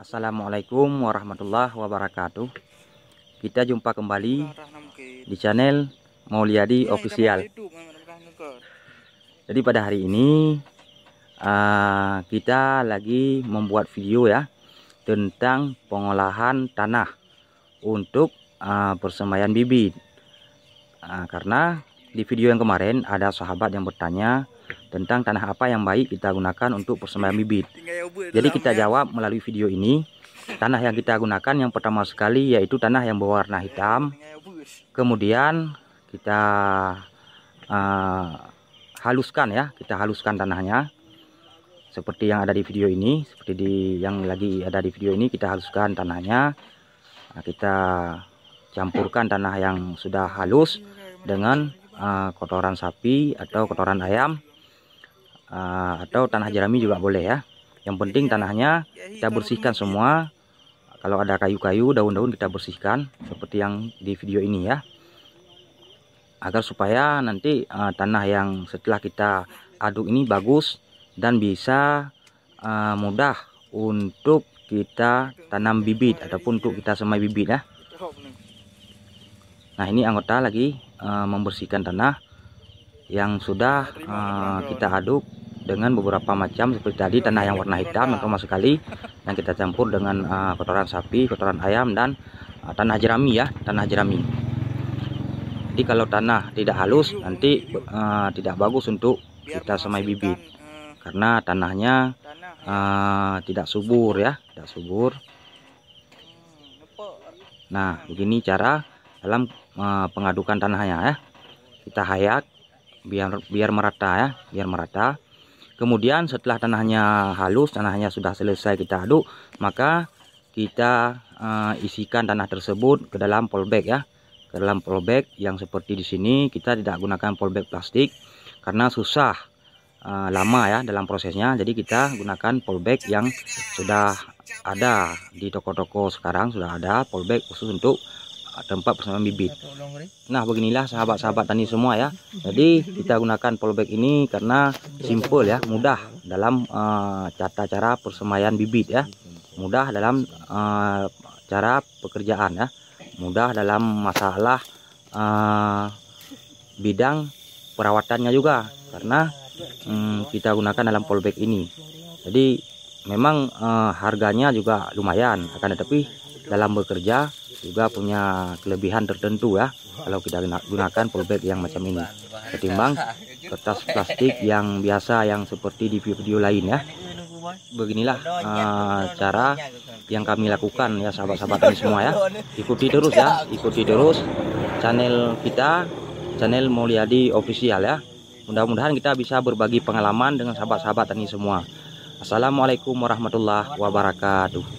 Assalamualaikum warahmatullahi wabarakatuh. Kita jumpa kembali di channel Mauliadi Official. Jadi pada hari ini kita lagi membuat video ya tentang pengolahan tanah untuk persembahyan bibit. Karena di video yang kemarin ada sahabat yang bertanya tentang tanah apa yang baik kita gunakan untuk persembahyan bibit. Jadi kita jawab melalui video ini. Tanah yang kita gunakan yang pertama sekali yaitu tanah yang berwarna hitam. Kemudian kita haluskan ya, kita haluskan tanahnya seperti yang ada di video ini, seperti kita haluskan tanahnya. Kita campurkan tanah yang sudah halus dengan kotoran sapi atau kotoran ayam atau tanah jerami juga boleh ya. Yang penting tanahnya kita bersihkan semua. Kalau ada kayu-kayu, daun-daun kita bersihkan seperti yang di video ini ya, agar supaya nanti tanah yang setelah kita aduk ini bagus dan bisa mudah untuk kita tanam bibit ataupun untuk kita semai bibit ya. Nah ini anggota lagi membersihkan tanah yang sudah kita aduk dengan beberapa macam seperti tadi, tanah yang warna hitam yang pertama sekali yang kita campur dengan kotoran sapi, kotoran ayam, dan tanah jerami ya, tanah jerami. Jadi kalau tanah tidak halus nanti tidak bagus untuk kita semai bibit karena tanahnya tidak subur ya, tidak subur. Nah begini cara dalam pengadukan tanahnya ya. Kita hayak biar merata ya, biar merata. Kemudian setelah tanahnya halus, tanahnya sudah selesai kita aduk, maka kita isikan tanah tersebut ke dalam polybag ya, ke dalam polybag yang seperti di sini. Kita tidak gunakan polybag plastik karena susah, lama ya dalam prosesnya. Jadi kita gunakan polybag yang sudah ada di toko-toko sekarang, sudah ada polybag khusus untuk tempat persembahyan bibit. Nah beginilah sahabat-sahabat tani semua ya. Jadi kita gunakan polybag ini karena simple ya, mudah dalam tata cara persembahyan bibit ya, mudah dalam cara pekerjaan ya, mudah dalam masalah bidang perawatannya juga karena kita gunakan dalam polybag ini. Jadi memang harganya juga lumayan, akan tetapi dalam bekerja juga punya kelebihan tertentu ya. Kalau kita gunakan polybag yang macam ini ketimbang kertas plastik yang biasa yang seperti di video lain ya. Beginilah cara yang kami lakukan ya sahabat-sahabat ini semua ya. Ikuti terus ya, ikuti terus channel kita, channel Mauliadi Official ya. Mudah-mudahan kita bisa berbagi pengalaman dengan sahabat-sahabat ini semua. Assalamualaikum warahmatullahi wabarakatuh.